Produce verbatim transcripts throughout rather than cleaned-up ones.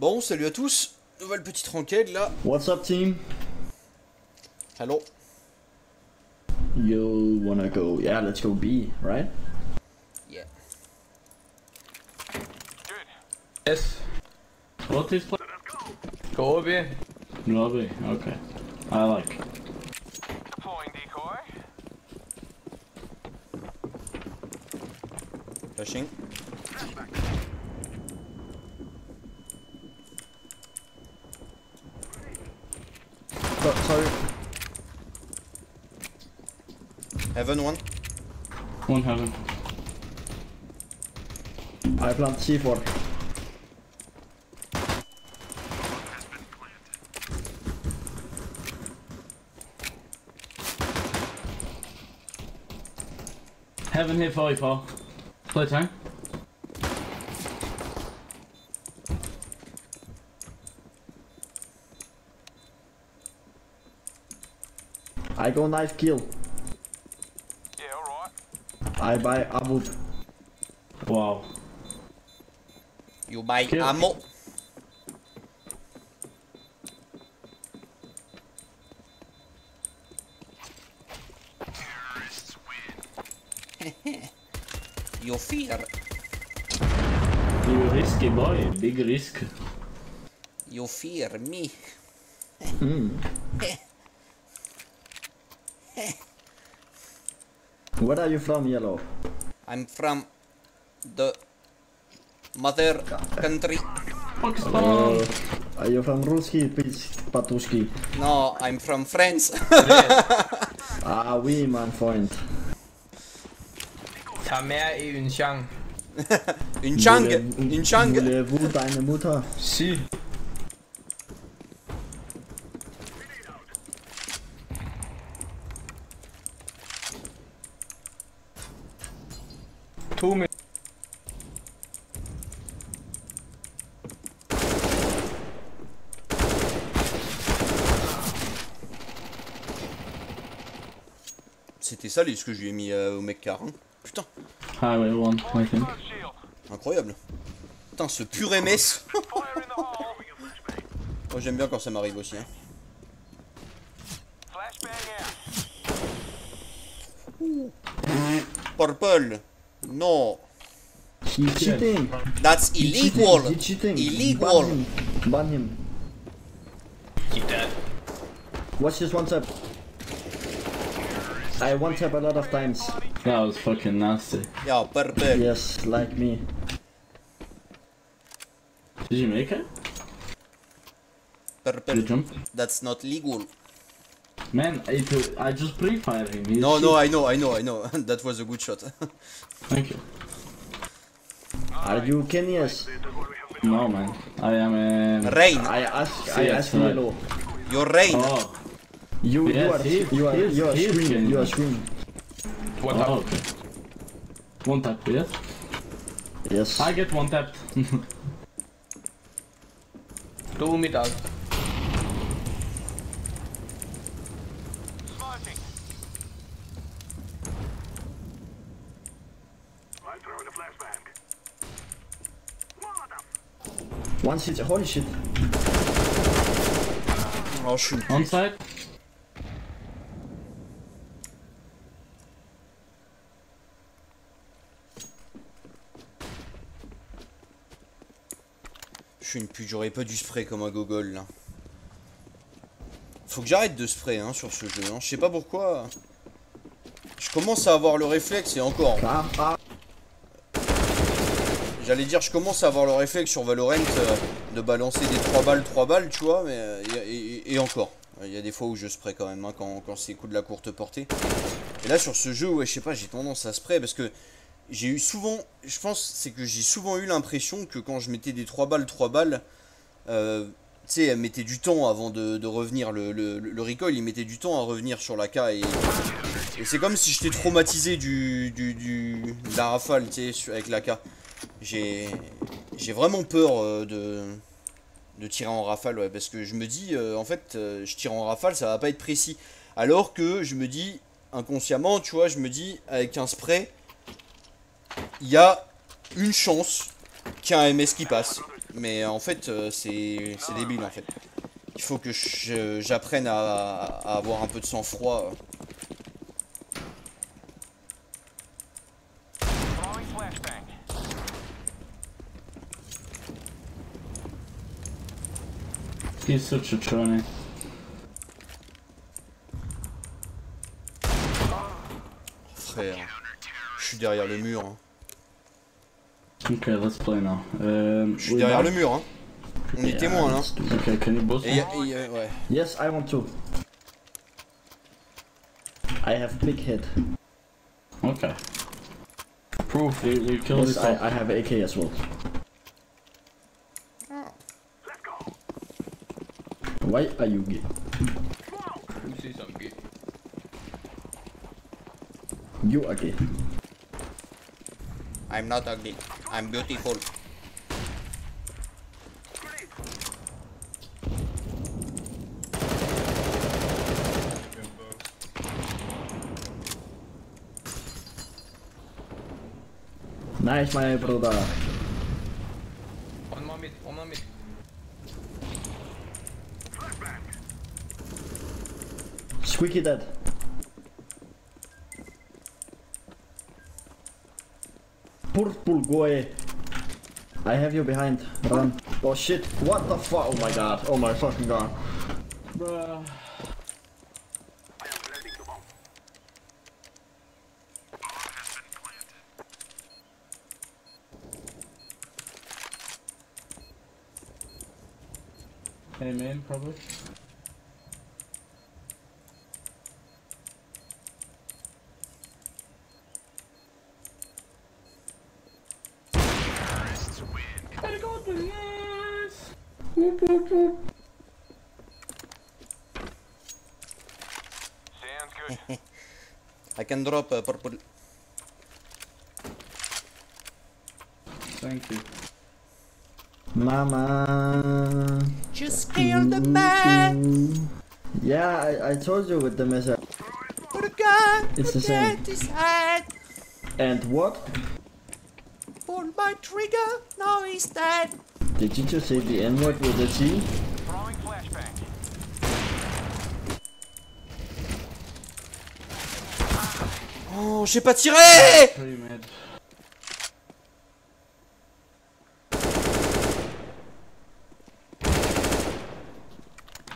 Bon, salut à tous. Nouvelle petite ranked là. What's up, team? Hello. Yo, wanna go? Yeah, let's go B, right? Yeah. Good. Yes. What is play? Go B. No B. Okay. I like. Deploying decoy. Pushing. Oh, sorry. Heaven one. One heaven. I plant C four. Heaven here forty-four. Play time. I go knife kill. I buy ammo. Wow. You buy kill. Ammo. Terrorists win. You fear. You risky boy, big risk. You fear me. Mm. Where are you from, Yellow? I'm from the mother country. Uh, are you from Ruski, Patushki? No, I'm from France. Ah, oui, mein Freund. Ta mère est une Chang. Une Chang? Une Chang? Voulez-vous deine Mutter? Si. Two minutes. C'était salé ce que je lui ai mis euh, au mec car. Hein. Putain. Ah ouais, one, I think. Incroyable. Putain, ce pur M S. Oh, j'aime bien quand ça m'arrive aussi. Hein. Ouh. Purple. No. He's cheating. That's illegal. He's cheating. He's cheating. Illegal. Ban him. Ban him. Keep that. Watch this one tap. I one tap a lot of times. That was fucking nasty. Yeah, perfect. Yes, like me. Did you make it? Perfect. Did you jump? That's not legal. Man, it, I just pre-fire him. He's no, cheap. no, I know, I know, I know. That was a good shot. Thank you. Are you Kenyans? No, man. I am a... Rain. I ask, yes, I ask right. Yellow. You're Rain. Oh. You, yes, you are, he, you are, you are screaming, you are screaming. One tap. Oh, okay. One tap, yes? Yes. I get one tap. Two mid out. One shit, holy shit. Oh shoot. One side. Je suis une pute, j'aurais pas dû spray comme un gogol là. Faut que j'arrête de spray hein, sur ce jeu, hein. Je sais pas pourquoi. Je commence à avoir le réflexe et encore. Ah, ah. J'allais dire, je commence à avoir le réflexe sur Valorant euh, de balancer des trois balles, trois balles, tu vois, mais et, et, et encore. Il y a des fois où je spray quand même, hein, quand, quand c'est coup de la courte portée. Et là, sur ce jeu, ouais, je sais pas, j'ai tendance à spray parce que j'ai eu souvent, je pense, c'est que j'ai souvent eu l'impression que quand je mettais des trois balles, trois balles, euh, tu sais, elle mettait du temps avant de, de revenir. Le, le, le recoil, il mettait du temps à revenir sur la K et. Et c'est comme si j'étais traumatisé du, du, du, de la rafale, tu sais, avec la K. J'ai vraiment peur euh, de, de tirer en rafale, ouais, parce que je me dis, euh, en fait, euh, je tire en rafale, ça va pas être précis. Alors que je me dis, inconsciemment, tu vois, je me dis, avec un spray, il y a une chance qu'il y ait un M S qui passe. mais en fait euh, c'est débile en fait. Il faut que j'apprenne à, à avoir un peu de sang-froid. He's such a tranny. Frère, je suis derrière le mur. Hein. Ok, let's play now. Um, je suis derrière le mur, hein. On est témoin là. Ok, can you both? Et, et, euh, ouais. Yes, I want to. I have big head. Ok. Proof. You, you killed yes, I, I have A K as well. Why are you gay? Who says I'm gay? You are gay. I'm not ugly. I'm beautiful. Nice, my brother. One more mid, one more mid. Squeaky dead. Purple goy. I have you behind. Run. Oh shit. What the fuck? Oh my god. Oh my fucking god. Bruh. Hey man, probably. I can drop a purple. Thank you. Mama. Just kill the man. Yeah, I, I told you with the message. Put a gun. It's the same. And what? Pull my trigger. Now he's dead. Did you just say the N word with a T? Throwing flashbang. Oh, j'ai pas tiré!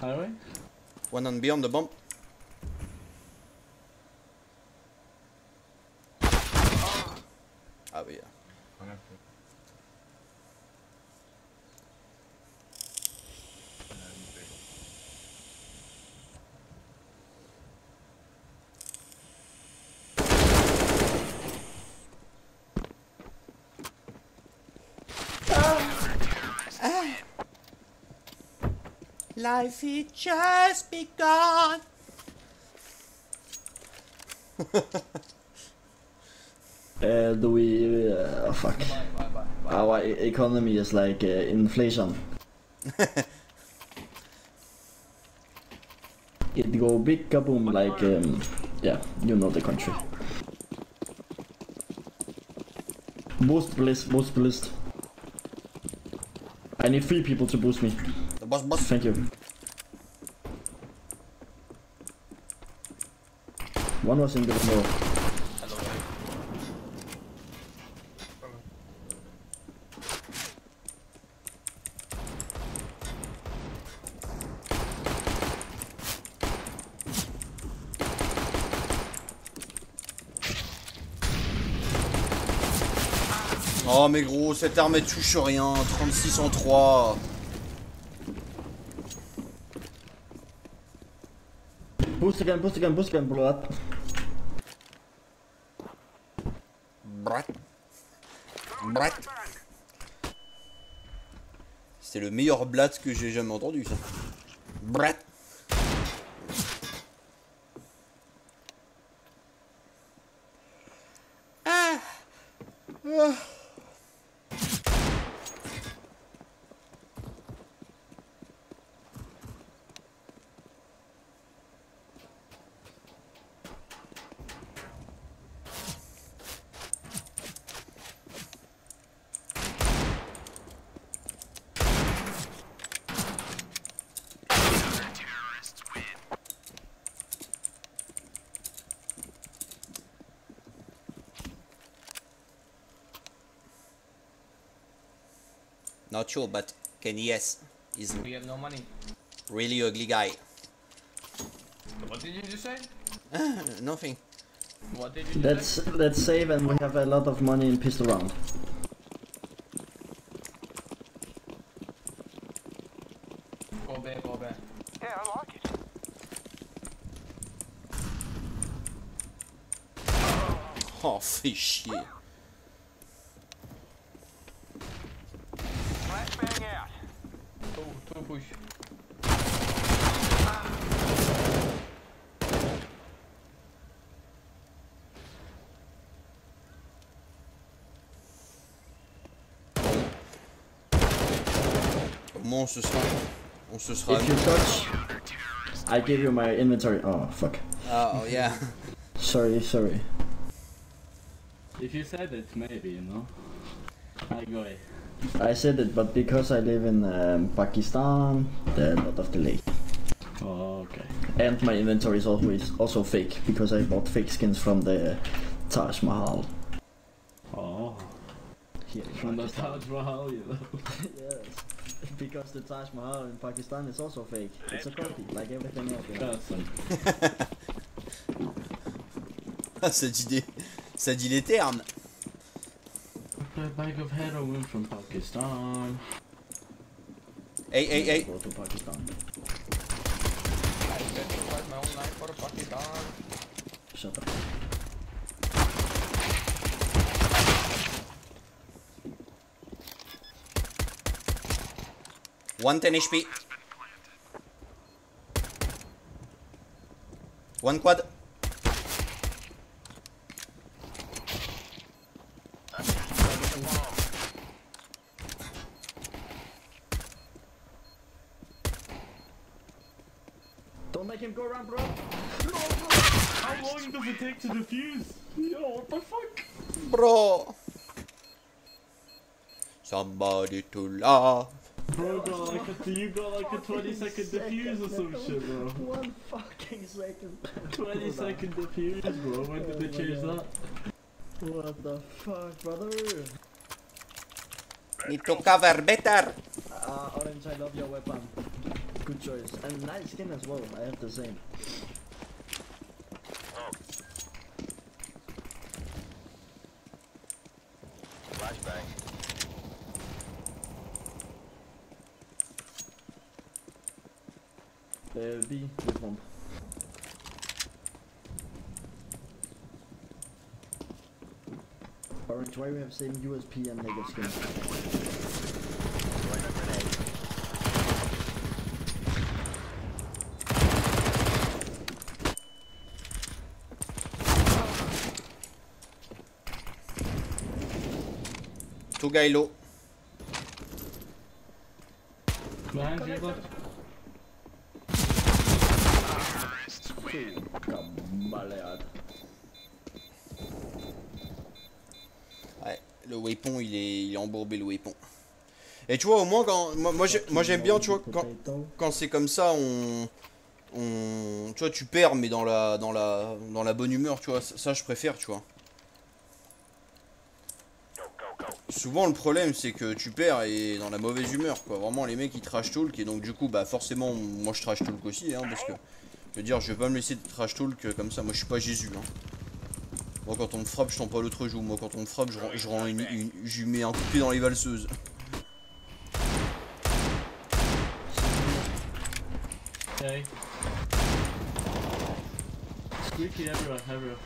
Highway? One on beyond the bomb. Oh. Ah oui. Life is just begun. uh, do we? Uh, fuck. Bye, bye, bye, bye. Our economy is like uh, inflation. It go big kaboom like um, yeah, you know the country. Boost please, boost please. I need three people to boost me. Boss, boss. Thank you. One was in the floor. Oh mais gros, cette arme elle touche rien, trente-six en trois. Boost again, boost again, boost again, blow up. Brat. Brat. C'est le meilleur blat que j'ai jamais entendu, ça. Brat. Ah. Ah. Not sure, but can yes. Is we have no money. Really ugly guy. What did you just say? Nothing. What did you let's, say? Let's save and we have a lot of money in pistol round. Oh, fish here. Flashbang out. Two, two push. Comment on se sera? On se sera. If you touch, I give you my inventory. Oh fuck. Oh yeah. Sorry, sorry. If you said it, maybe, you know, I go it. I said it, but because I live in um, Pakistan, a lot of delay. Oh, okay. And my inventory is always also fake, because I bought fake skins from the Taj Mahal. Oh. Here from the Taj Mahal, you know. Yes. Because the Taj Mahal in Pakistan is also fake. It's a copy, like everything else, you know. That's a G D. Ça dit les termes. A bag of heroin from Pakistan. Hey, hey, hey. Go to Pakistan. I sacrificed my own life for Pakistan. Shut up. one ten H P. One quad. Don't make him go around, bro. No, bro. How long does it take to defuse? Yo, what the fuck? Bro. Somebody to love. Bro, got like a, you got like a twenty second defuse or some shit, bro. One fucking second. twenty second defuse, bro. When did they change that? What the fuck, brother? Need to cover better. Uh, Orange, I love your weapon. Good choice. And nice skin as well, I have the same. Flashbang. Uh, B, the bomb. Orange, why we have same U S P and negative skin? Two guy low. Behind you, bud. Ouais, le weapon, il est, il est embourbé le weapon. Et tu vois, au moins, quand moi, moi j'aime bien, tu vois, quand, quand c'est comme ça, on, on, tu vois, tu perds, mais dans la, dans la, dans la bonne humeur, tu vois. Ça, ça je préfère, tu vois. Souvent le problème c'est que tu perds et dans la mauvaise humeur quoi, vraiment les mecs ils trash talk et donc du coup bah forcément moi je trash talk aussi hein, parce que je veux dire je vais pas me laisser de trash talk comme ça, moi je suis pas Jésus hein. Moi quand on me frappe je sens pas l'autre joue, moi quand on me frappe je, je rends une, une, je mets un coup de pied dans les valseuses. Okay. Squeaky everywhere, everywhere.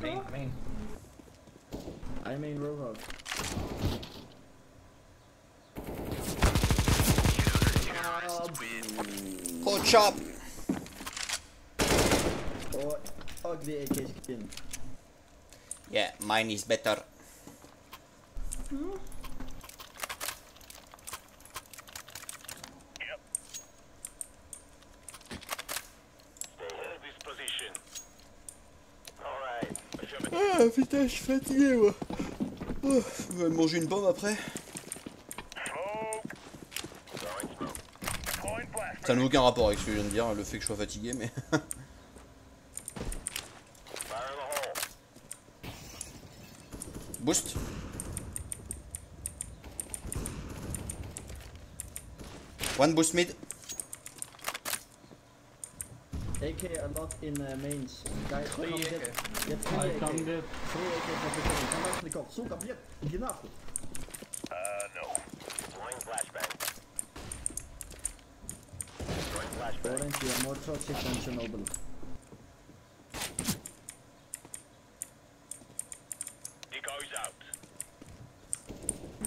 Main, main. I main robot. Good job. Or ugly A K skin. Yeah, mine is better. Hmm? Ah putain, je suis fatigué moi. Oh, je vais manger une bombe après. Ça n'a aucun rapport avec ce que je viens de dire, le fait que je sois fatigué, mais... Boost. One boost mid. A K a lot in uh, mains. Guys, three come get, get three I A K. Come get three A K competition. Come out from the court. So come get. Get out. Uh, no. Throwing flashbang. Throwing flashbang. Orange, you are more toxic than Chernobyl. He goes out.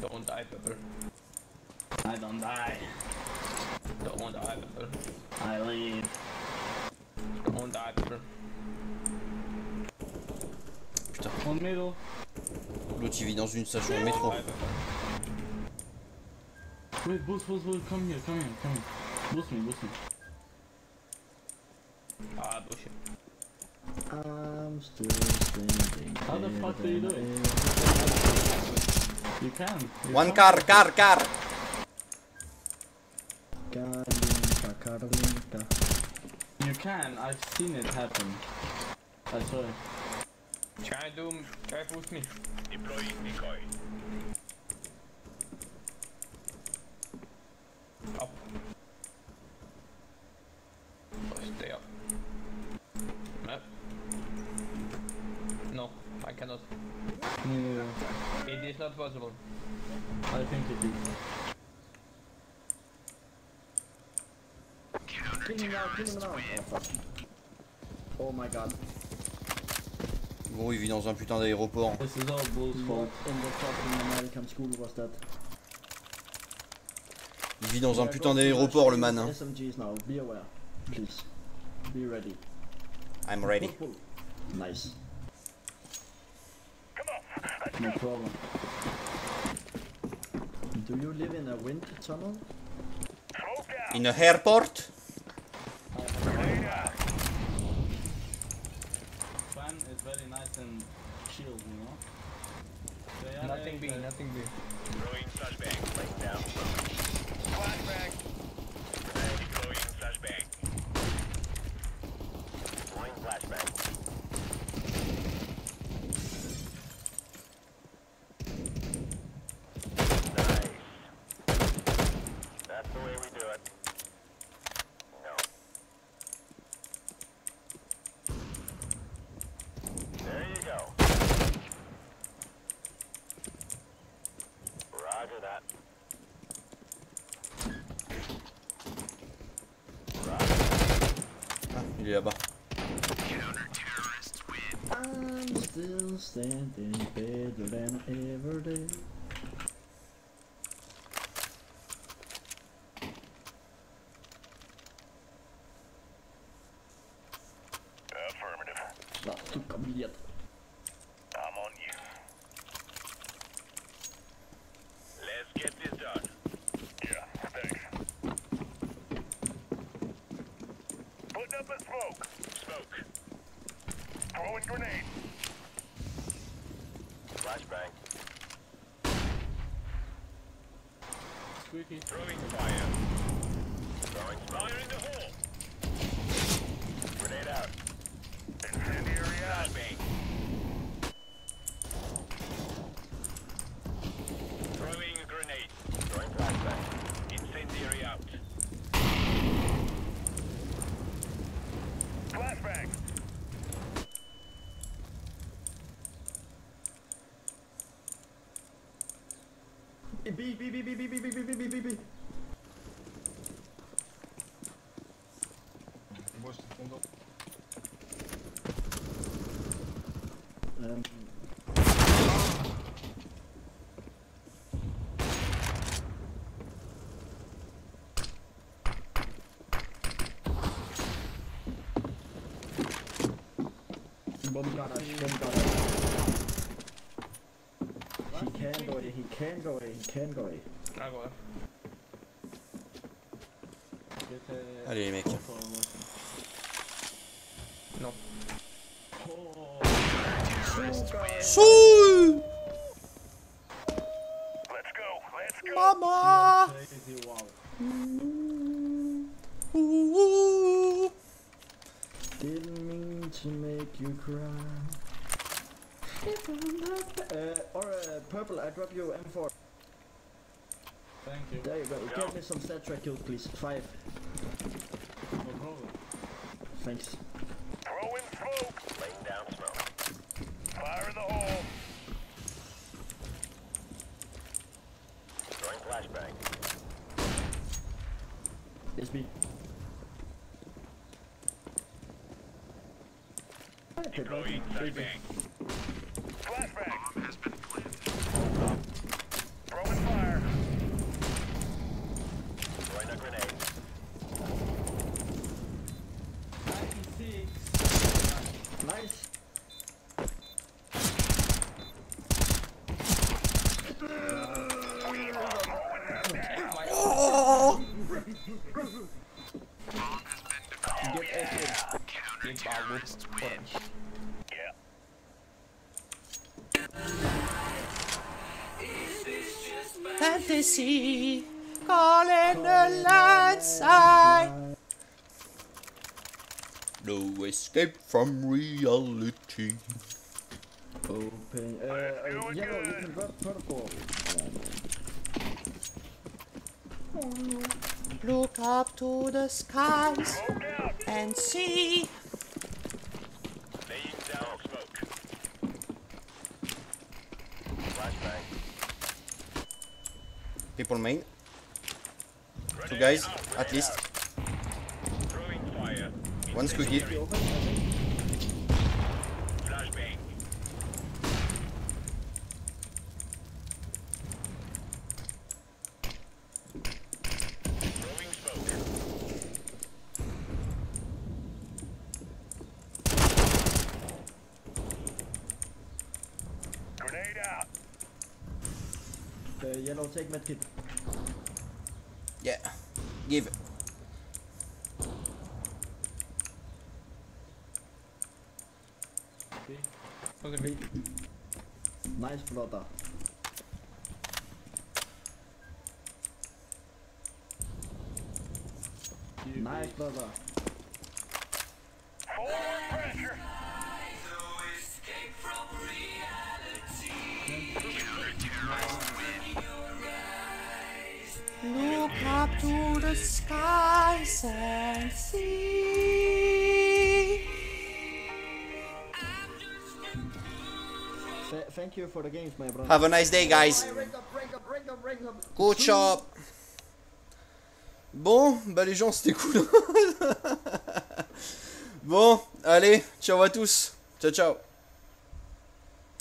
Don't die, Pepper. I don't die. Don't die, Pepper. I leave. Don't die, Pepper. Putain. On mélo. L'autre il vit dans une station de métro. Wait, boost, boost, boost, come here, come here, come here. Boost me, boost me. Ah, bullshit. I'm still standing. How the fuck do you do it? You can. You One can. car, car, car. Carlinka, Carlinka. You can, I've seen it happen. I saw it. Try to try push me. Deploy decoy. Up. Stay up. No. No, I cannot. No. It is not possible. I think it is. Kill him now, kill him now. Oh my god. Gros, il vit dans un putain d'aéroport. This is all bull's fault. Il vit dans un putain d'aéroport, le man. S M Gs now, be aware. Please. Be ready. I'm ready. Nice. No problem. Do you live in a wind tunnel? In a airport? It's very nice and chill, you know. Nothing big, nothing big. Throwing flashbang, right down. Flashbang. Throwing flashbang. Throwing flashbang. Nice. That's the way we do it. Il est là-bas. I'm still standing better than ever day. Affirmative. Là, tout comme il y a. I'm on you. Let's get this done. Yeah, thanks. Putting up a smoke. Smoke. Throwing grenade. Flashbang. Squeaky. Throwing fire. Throwing fire in the hole. Grenade out. Incendiary out. Throwing a grenade. Throwing flashbang. Incendiary out. Flashbang! B, B, B, B, B, B, B, B, B, B, B, B. Um. Bomb garage, bomb garage. He can go in, he can go in, he can go in. Ah ouais. Allez les mecs. Non. Oh. Shoo! Let's go. Let's go. Mama. Ooh. Didn't mean to make you cry. Uh, or uh, purple, I drop you M four. Thank you. There you go. Yo. Give me some stat track kill, please. Five. No problem. Thanks. Throw in smoke. Laying down smoke. Fire in the hole. Throwing flashbang. It's me. Throwing flashbang. Flashbang. Bomb has been planted. Throwing fire. Throwing a grenade. Nice. Oh. Counter-terrorists win. Yeah. Fantasy calling the landslide. No escape from reality. Open. Uh, uh, yeah, no, you can drop protocol. Look up to the skies and see. Laying down smoke. Flashbang. People main. Two guys, at least. One squeaky. Flashbang. Throwing smoke. Grenade out. The yellow, take medkit. Yeah. Give it. Nice brother. Nice brother. Forward pressure. No escape from reality. Counter-terrorists win. Look up to the skies and see. Thank you for the games, my brother. Have a nice day, guys. Good job. Bon, bah les gens, c'était cool. Bon, allez, ciao à tous. Ciao, ciao.